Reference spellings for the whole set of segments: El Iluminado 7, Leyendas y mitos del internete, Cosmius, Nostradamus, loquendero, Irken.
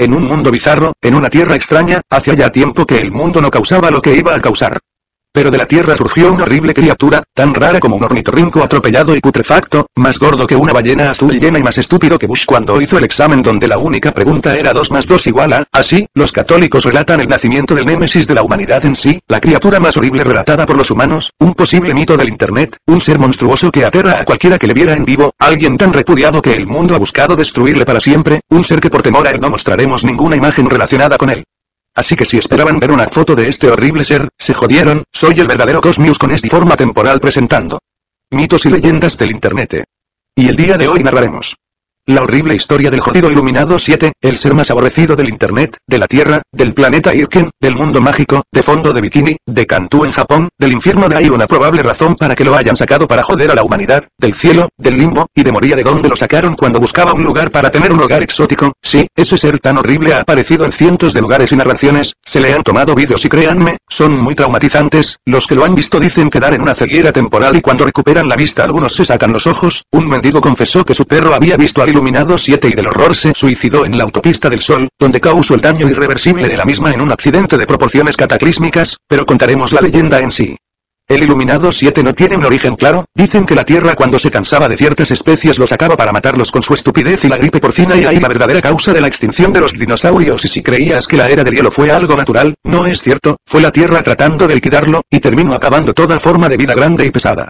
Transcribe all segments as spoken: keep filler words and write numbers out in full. en un mundo bizarro, en una tierra extraña, hacía ya tiempo que el mundo no causaba lo que iba a causar. Pero de la tierra surgió una horrible criatura, tan rara como un ornitorrinco atropellado y putrefacto, más gordo que una ballena azul llena y más estúpido que Bush cuando hizo el examen donde la única pregunta era dos más dos igual a, así, los católicos relatan el nacimiento del némesis de la humanidad en sí, la criatura más horrible relatada por los humanos, un posible mito del internet, un ser monstruoso que aterra a cualquiera que le viera en vivo, alguien tan repudiado que el mundo ha buscado destruirle para siempre, un ser que por temor a él no mostraremos ninguna imagen relacionada con él. Así que si esperaban ver una foto de este horrible ser, se jodieron. Soy el verdadero Cosmius con esta forma temporal presentando mitos y leyendas del internet. Y el día de hoy narraremos la horrible historia del jodido Iluminado siete, el ser más aborrecido del internet, de la tierra, del planeta Irken, del mundo mágico, de fondo de bikini, de Cantú en Japón, del infierno de ahí una probable razón para que lo hayan sacado para joder a la humanidad, del cielo, del limbo, y de moría de donde lo sacaron cuando buscaba un lugar para tener un hogar exótico. Sí, ese ser tan horrible ha aparecido en cientos de lugares y narraciones, se le han tomado vídeos y créanme, son muy traumatizantes, los que lo han visto dicen que dan en una ceguera temporal y cuando recuperan la vista algunos se sacan los ojos. Un mendigo confesó que su perro había visto al Iluminado siete y del horror se suicidó en la autopista del sol, donde causó el daño irreversible de la misma en un accidente de proporciones cataclísmicas, pero contaremos la leyenda en sí. El Iluminado siete no tiene un origen claro, dicen que la Tierra cuando se cansaba de ciertas especies los sacaba para matarlos con su estupidez y la gripe porcina y ahí la verdadera causa de la extinción de los dinosaurios. Y si creías que la era del hielo fue algo natural, no es cierto, fue la Tierra tratando de liquidarlo, y terminó acabando toda forma de vida grande y pesada.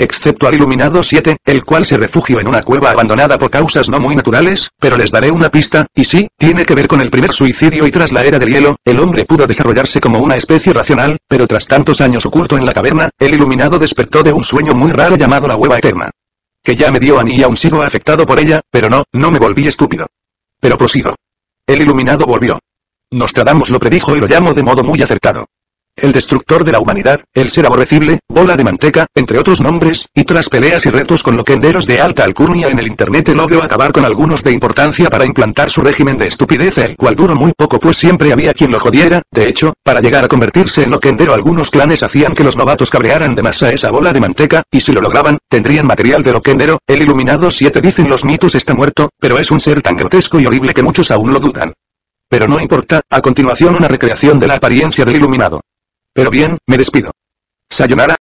Excepto al Iluminado siete, el cual se refugió en una cueva abandonada por causas no muy naturales, pero les daré una pista, y sí, tiene que ver con el primer suicidio y tras la era del hielo, el hombre pudo desarrollarse como una especie racional, pero tras tantos años oculto en la caverna, el Iluminado despertó de un sueño muy raro llamado la hueva eterna. Que ya me dio a mí y aún sigo afectado por ella, pero no, no me volví estúpido. Pero prosigo. El Iluminado volvió. Nostradamus lo predijo y lo llamó de modo muy acertado. El destructor de la humanidad, el ser aborrecible, bola de manteca, entre otros nombres, y tras peleas y retos con loquenderos de alta alcurnia en el internet logró acabar con algunos de importancia para implantar su régimen de estupidez, el cual duró muy poco pues siempre había quien lo jodiera. De hecho, para llegar a convertirse en loquendero algunos clanes hacían que los novatos cabrearan de más a esa bola de manteca, y si lo lograban, tendrían material de loquendero. El Iluminado siete, dicen los mitos, está muerto, pero es un ser tan grotesco y horrible que muchos aún lo dudan. Pero no importa, a continuación una recreación de la apariencia del Iluminado. Pero bien, me despido. Sayonara.